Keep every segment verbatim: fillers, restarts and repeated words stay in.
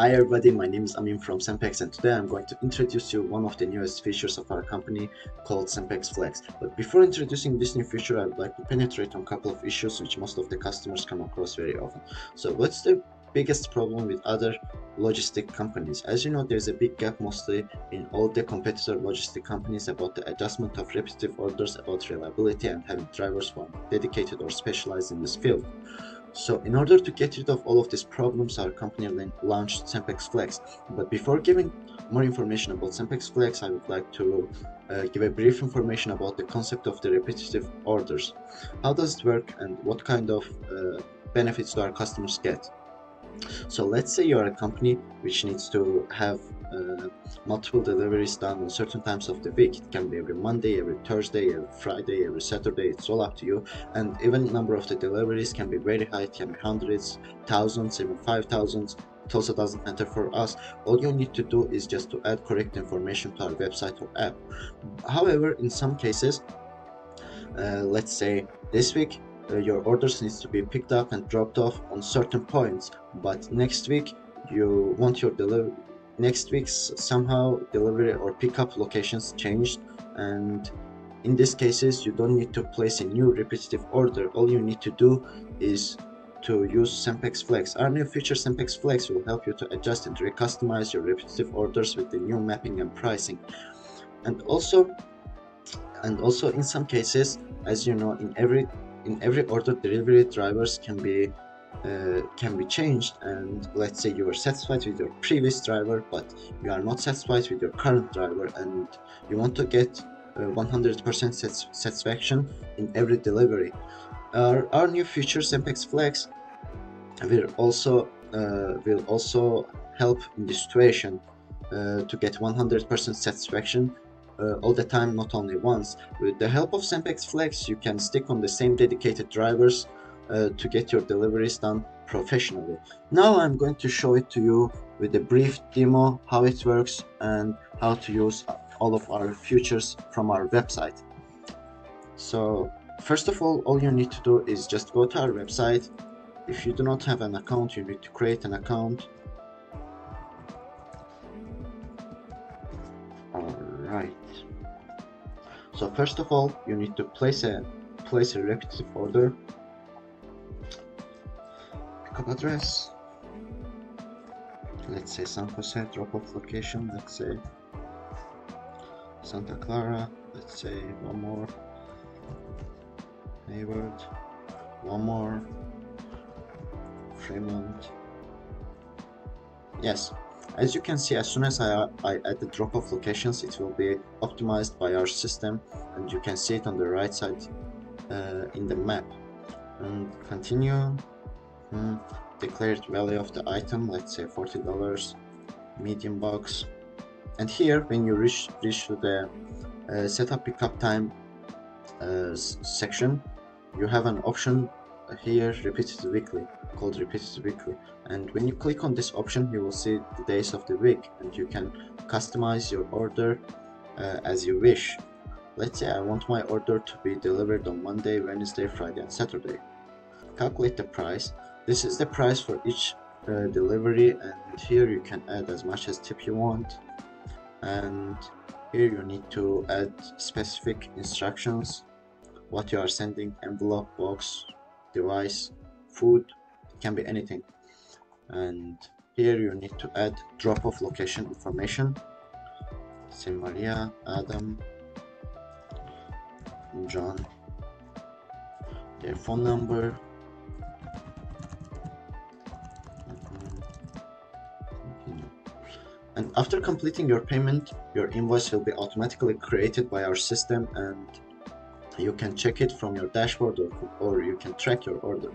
Hi everybody, my name is Amin from Senpex, and today I'm going to introduce you one of the newest features of our company called Senpex Flex. But before introducing this new feature, I would like to penetrate on a couple of issues which most of the customers come across very often. So what's the biggest problem with other logistic companies? As you know, there's a big gap mostly in all the competitor logistic companies about the adjustment of repetitive orders, about reliability, and having drivers who are dedicated or specialized in this field. So in order to get rid of all of these problems, our company launched Senpex Flex. But before giving more information about Senpex Flex, I would like to uh, give a brief information about the concept of the repetitive orders. How does it work, and what kind of uh, benefits do our customers get? So let's say you are a company which needs to have uh, multiple deliveries done on certain times of the week. It can be every Monday, every Thursday, every Friday, every Saturday. It's all up to you. And even number of the deliveries can be very high. It can be hundreds, thousands, even five thousands. It also doesn't matter for us. All you need to do is just to add correct information to our website or app. However, in some cases, uh, let's say this week, Uh, your orders needs to be picked up and dropped off on certain points, but next week you want your deliver next week's somehow delivery or pickup locations changed, and in these cases you don't need to place a new repetitive order. All you need to do is to use Senpex Flex. Our new feature Senpex Flex will help you to adjust and recustomize your repetitive orders with the new mapping and pricing. And also and also in some cases, as you know, in every In every order, delivery drivers can be uh, can be changed. And let's say you were satisfied with your previous driver, but you are not satisfied with your current driver, and you want to get one hundred percent uh, satisfaction in every delivery. Our, our new feature Senpex Flex will also uh, will also help in this situation uh, to get one hundred percent satisfaction. Uh, all the time, not only once. With the help of Senpex Flex, you can stick on the same dedicated drivers uh, to get your deliveries done professionally. Now I'm going to show it to you with a brief demo how it works and how to use all of our features from our website. So first of all, all you need to do is just go to our website. If you do not have an account, you need to create an account. Right. So first of all, you need to place a place a repetitive order, pickup address. Let's say San Jose, drop-off location. Let's say Santa Clara. Let's say one more Hayward. One more Fremont. Yes. As you can see, as soon as I, I add the drop-off locations, it will be optimized by our system, and you can see it on the right side uh, in the map. And continue. Hmm. Declared value of the item, let's say forty dollars, medium box. And here, when you reach, reach to the uh, setup pickup time uh, section, you have an option here, repeated weekly, called repeated weekly, and when you click on this option, you will see the days of the week, and you can customize your order uh, as you wish. Let's say I want my order to be delivered on Monday, Wednesday, Friday, and Saturday. Calculate the price. This is the price for each uh, delivery, and here you can add as much as tip you want, and here you need to add specific instructions, what you are sending, envelope, box, device, food, can be anything. And here you need to add drop-off location information. Say Maria, Adam, John, their phone number, and after completing your payment, your invoice will be automatically created by our system, and you can check it from your dashboard, or, or you can track your order.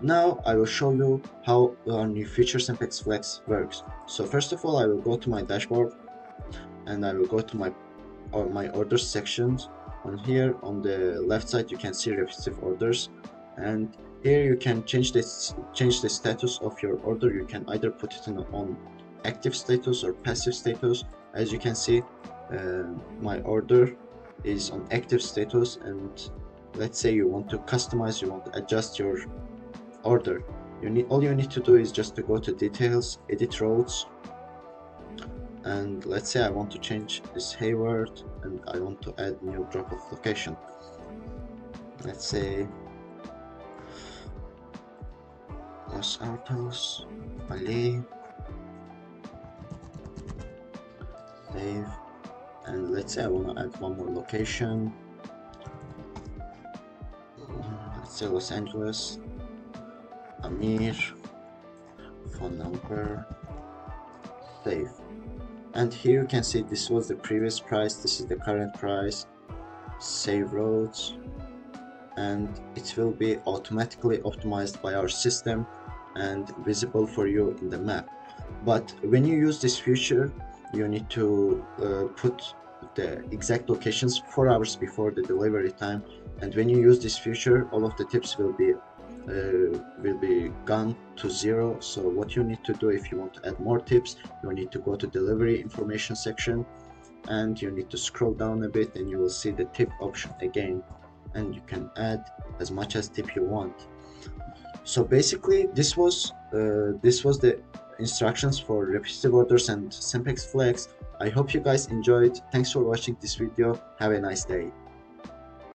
Now I will show you how our new feature Senpex Flex works. So first of all, I will go to my dashboard, and I will go to my or my orders sections. On here on the left side, you can see repetitive orders, and here you can change this change the status of your order. You can either put it in on active status or passive status. As you can see, uh, my order is on active status, and let's say you want to customize, you want to adjust your order. You need, all you need to do is just to go to details, edit routes, and let's say I want to change this Hayward and I want to add new drop off location. Let's say Los Altos, Valle, Save, and let's say I want to add one more location. Let's say Los Angeles, Amir, phone number, Save. And here you can see this was the previous price, this is the current price, save roads, and it will be automatically optimized by our system and visible for you in the map. But when you use this feature, you need to uh, put the exact locations four hours before the delivery time, and when you use this feature, all of the tips will be Uh, will be gone to zero. So what you need to do, if you want to add more tips, you need to go to delivery information section and you need to scroll down a bit and you will see the tip option again, and you can add as much as tip you want. So basically this was uh, this was the instructions for repetitive orders and Senpex Flex. I hope you guys enjoyed. Thanks for watching this video. Have a nice day.